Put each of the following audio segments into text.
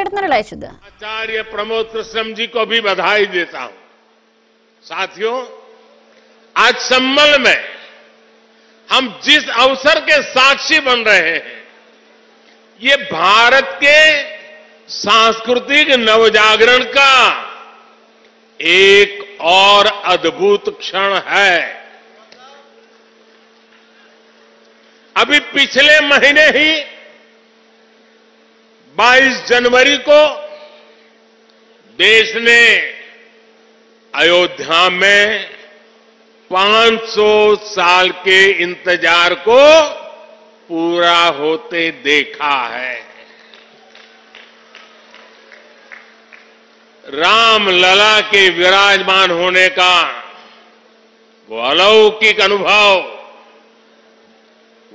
आचार्य प्रमोद कृष्णम जी को भी बधाई देता हूं। साथियों, आज संभल में हम जिस अवसर के साक्षी बन रहे हैं, ये भारत के सांस्कृतिक नवजागरण का एक और अद्भुत क्षण है। अभी पिछले महीने ही 22 जनवरी को देश ने अयोध्या में 500 साल के इंतजार को पूरा होते देखा है। रामलला के विराजमान होने का वो अलौकिक अनुभव,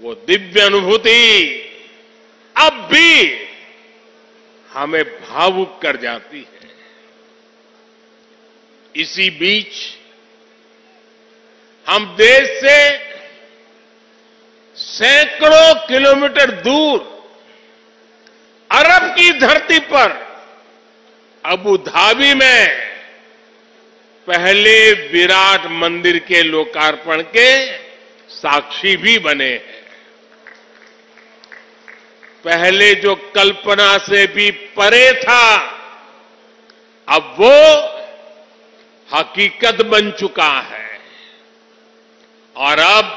वो दिव्य अनुभूति अब भी हमें भावुक कर जाती है। इसी बीच हम देश से सैकड़ों किलोमीटर दूर अरब की धरती पर अबू धाबी में पहले विराट मंदिर के लोकार्पण के साक्षी भी बने हैं। पहले जो कल्पना से भी परे था, अब वो हकीकत बन चुका है। और अब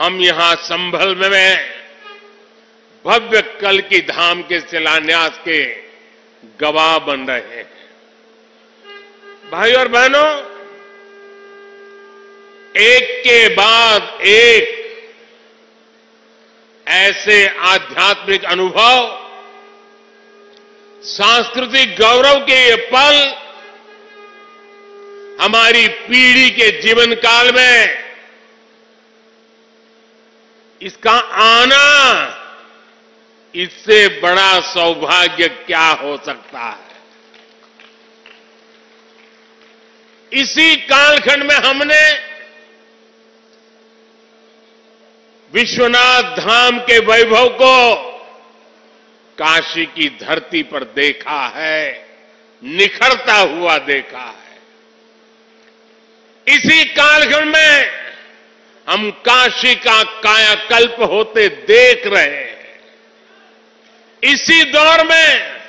हम यहां संभल में भव्य कल की धाम के शिलान्यास के गवाह बन रहे हैं। भाई और बहनों, एक के बाद एक ऐसे आध्यात्मिक अनुभव, सांस्कृतिक गौरव के ये पल हमारी पीढ़ी के जीवन काल में इसका आना, इससे बड़ा सौभाग्य क्या हो सकता है। इसी कालखंड में हमने विश्वनाथ धाम के वैभव को काशी की धरती पर देखा है, निखरता हुआ देखा है। इसी कालखंड में हम काशी का कायाकल्प होते देख रहे हैं। इसी दौर में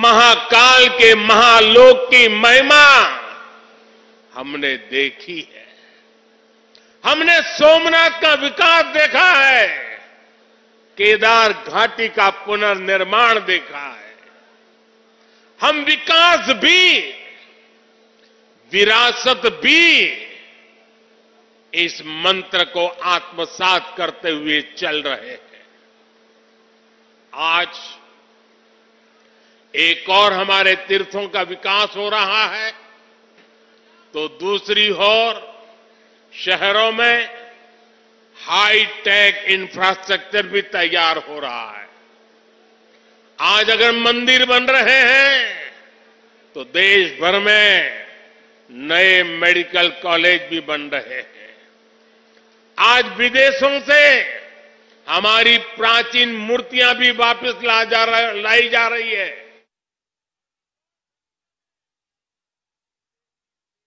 महाकाल के महालोक की महिमा हमने देखी है। हमने सोमनाथ का विकास देखा है, केदार घाटी का पुनर्निर्माण देखा है। हम विकास भी, विरासत भी इस मंत्र को आत्मसात करते हुए चल रहे हैं। आज एक और हमारे तीर्थों का विकास हो रहा है, तो दूसरी ओर शहरों में हाईटेक इंफ्रास्ट्रक्चर भी तैयार हो रहा है। आज अगर मंदिर बन रहे हैं, तो देश भर में नए मेडिकल कॉलेज भी बन रहे हैं। आज विदेशों से हमारी प्राचीन मूर्तियां भी वापस लाई जा रही है।